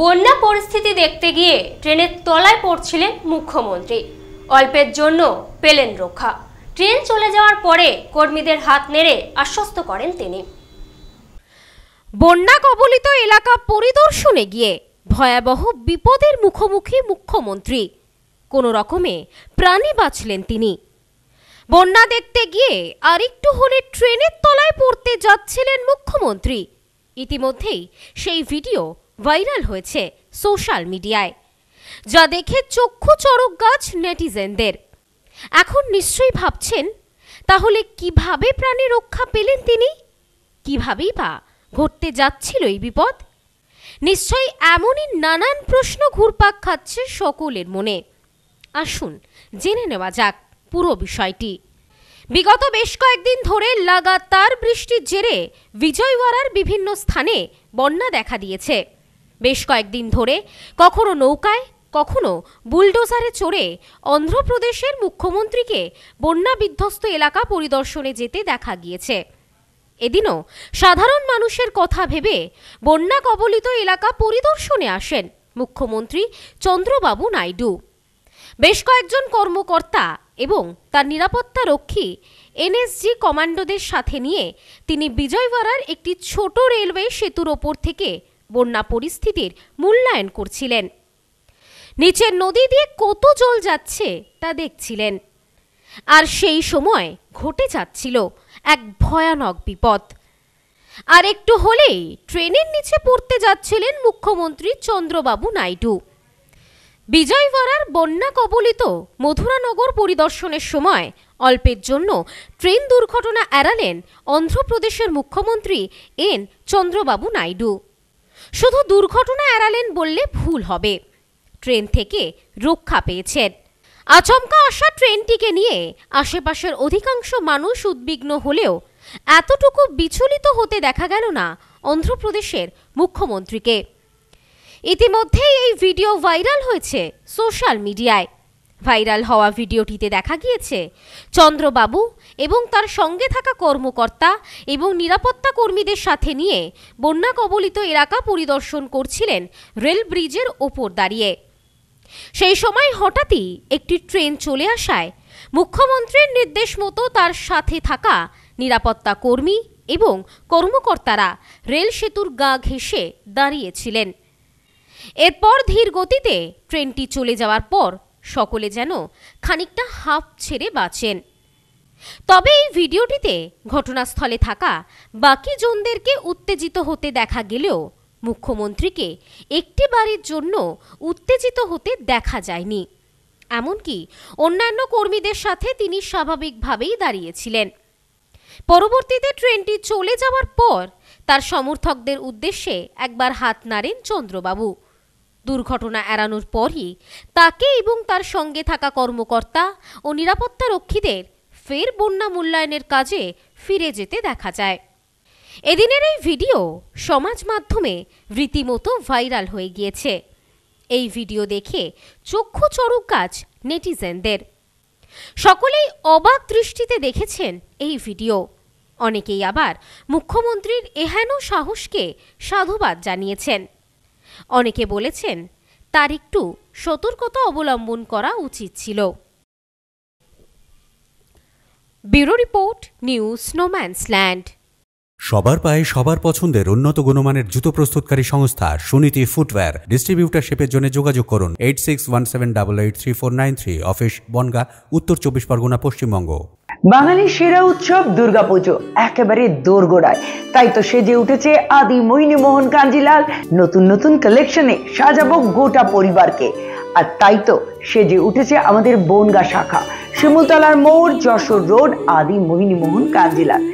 বন্যা পরিস্থিতি দেখতে গিয়ে ট্রেনের তলায় পড়ছিলেন মুখ্যমন্ত্রী, অল্পের জন্য পেলেন রক্ষা। ট্রেন চলে যাওয়ার পরে কর্মীদের হাত নেড়ে আশ্বস্ত করেন তিনি। বন্যা কবলিত এলাকা পরিদর্শনে গিয়ে ভয়াবহ বিপদের মুখোমুখি মুখ্যমন্ত্রী, কোনো রকমে প্রাণী বাঁচলেন তিনি। বন্যা দেখতে গিয়ে আর একটু হলে ট্রেনের তলায় পড়তে যাচ্ছিলেন মুখ্যমন্ত্রী। ইতিমধ্যেই সেই ভিডিও ভাইরাল হয়েছে সোশ্যাল মিডিয়ায়, যা দেখে চক্ষু চড়ক গাছ নেটিজেনদের। এখন নিশ্চয়ই ভাবছেন, তাহলে কিভাবে প্রাণী রক্ষা পেলেন তিনি, কিভাবেই বা ঘটতে যাচ্ছিল এই বিপদ? নিশ্চয়ই এমনই নানান প্রশ্ন ঘুরপাক খাচ্ছে সকলের মনে। আসুন জেনে নেওয়া যাক পুরো বিষয়টি। বিগত বেশ কয়েকদিন ধরে লাগাতার বৃষ্টির জেরে বিজয়ওয়াড়ার বিভিন্ন স্থানে বন্যা দেখা দিয়েছে। বেশ কয়েকদিন ধরে কখনো নৌকায়, কখনো বুলডোজারে চড়ে অন্ধ্রপ্রদেশের মুখ্যমন্ত্রীকে বন্যা বিধ্বস্ত এলাকা পরিদর্শনে যেতে দেখা গিয়েছে। এদিনও সাধারণ মানুষের কথা ভেবে বন্যা কবলিত এলাকা পরিদর্শনে আসেন মুখ্যমন্ত্রী চন্দ্রবাবু নাইডু। বেশ কয়েকজন কর্মকর্তা এবং তার নিরাপত্তা রক্ষী এনএসজি কমান্ডোদের সাথে নিয়ে তিনি বিজয়ওয়াড়ার একটি ছোট রেলওয়ে সেতুর ওপর থেকে বন্যা পরিস্থিতির মূল্যায়ন করছিলেন। নিচের নদী দিয়ে কত জল যাচ্ছে তা দেখছিলেন। আর সেই সময় ঘটে যাচ্ছিল এক ভয়ানক বিপদ। আর একটু হলেই ট্রেনের নিচে পড়তে যাচ্ছিলেন মুখ্যমন্ত্রী চন্দ্রবাবু নাইডু। বিজয়ওয়াড়ার বন্যা কবলিত মধুরানগর পরিদর্শনের সময় অল্পের জন্য ট্রেন দুর্ঘটনা এড়ালেন অন্ধ্রপ্রদেশের মুখ্যমন্ত্রী এন চন্দ্রবাবু নাইডু। শুধু দুর্ঘটনা এড়ালেন বললে ভুল হবে, ট্রেন থেকে রক্ষা পেয়েছেন। আচমকা আসা ট্রেনটিকে নিয়ে আশেপাশের অধিকাংশ মানুষ উদ্বিগ্ন হলেও এতটুকু বিচলিত হতে দেখা গেল না অন্ধ্রপ্রদেশের মুখ্যমন্ত্রীকে। ইতিমধ্যেই এই ভিডিও ভাইরাল হয়েছে সোশ্যাল মিডিয়ায়। ভাইরাল হওয়া ভিডিওটিতে দেখা গিয়েছে চন্দ্রবাবু এবং তার সঙ্গে থাকা কর্মকর্তা এবং নিরাপত্তা কর্মীদের সাথে নিয়ে বন্যা কবলিত এলাকা পরিদর্শন করছিলেন রেল ব্রিজের ওপর দাঁড়িয়ে। সেই সময় হঠাৎই একটি ট্রেন চলে আসায় মুখ্যমন্ত্রীর নির্দেশ মতো তার সাথে থাকা নিরাপত্তা কর্মী এবং কর্মকর্তারা রেল সেতুর গা ঘেঁষে দাঁড়িয়েছিলেন। এরপর ধীর গতিতে ট্রেনটি চলে যাওয়ার পর সকলে যেন খানিকটা হাঁফ ছেড়ে বাঁচেন। তবে এই ভিডিওটিতে ঘটনাস্থলে থাকা বাকি জনদেরকে উত্তেজিত হতে দেখা গেলেও মুখ্যমন্ত্রীকে একটি বারের জন্য উত্তেজিত হতে দেখা যায়নি। এমনকি অন্যান্য কর্মীদের সাথে তিনি স্বাভাবিকভাবেই দাঁড়িয়েছিলেন। পরবর্তীতে ট্রেনটি চলে যাওয়ার পর তার সমর্থকদের উদ্দেশ্যে একবার হাত নাড়েন চন্দ্রবাবু। দুর্ঘটনা এড়ানোর পরই তাকে এবং তার সঙ্গে থাকা কর্মকর্তা ও নিরাপত্তা রক্ষীদের ফের বন্যা মূল্যায়নের কাজে ফিরে যেতে দেখা যায়। এদিনের এই ভিডিও সমাজ মাধ্যমে রীতিমতো ভাইরাল হয়ে গিয়েছে। এই ভিডিও দেখে চক্ষু চড়ক গাছ নেটিজেনদের। সকলেই অবাক দৃষ্টিতে দেখেছেন এই ভিডিও। অনেকেই আবার মুখ্যমন্ত্রীর এহেন সাহসকে সাধুবাদ জানিয়েছেন। অনেকে বলেছেন তার একটু সতর্কতা অবলম্বন করা উচিত ছিল। Bureau report, news no man's land. সবার পায়ে সবার পছন্দের উন্নত গুণমানের জুতো প্রস্তুতকারী সংস্থা সুনীতি ফুটওয়্যার ডিস্ট্রিবিউটারশিপের জন্য যোগাযোগ করুন 8617883493, অফিস বনগাঁ, উত্তর 24 পরগনা, পশ্চিমবঙ্গ। বাঙালির সেরা উৎসব দুর্গাপুজো একেবারে দোরগোড়ায়, তাই তো সেজে উঠেছে আদি মোহিনী মোহন কাঞ্জিলাল। নতুন নতুন কালেকশনে সাজাবো গোটা পরিবারকে, আর তাই তো সেজে উঠেছে আমাদের বনগাঁ শাখা, শিমুলতলার মোড়, যশোর রোড, আদি মোহিনী মোহন কাঞ্জিলাল।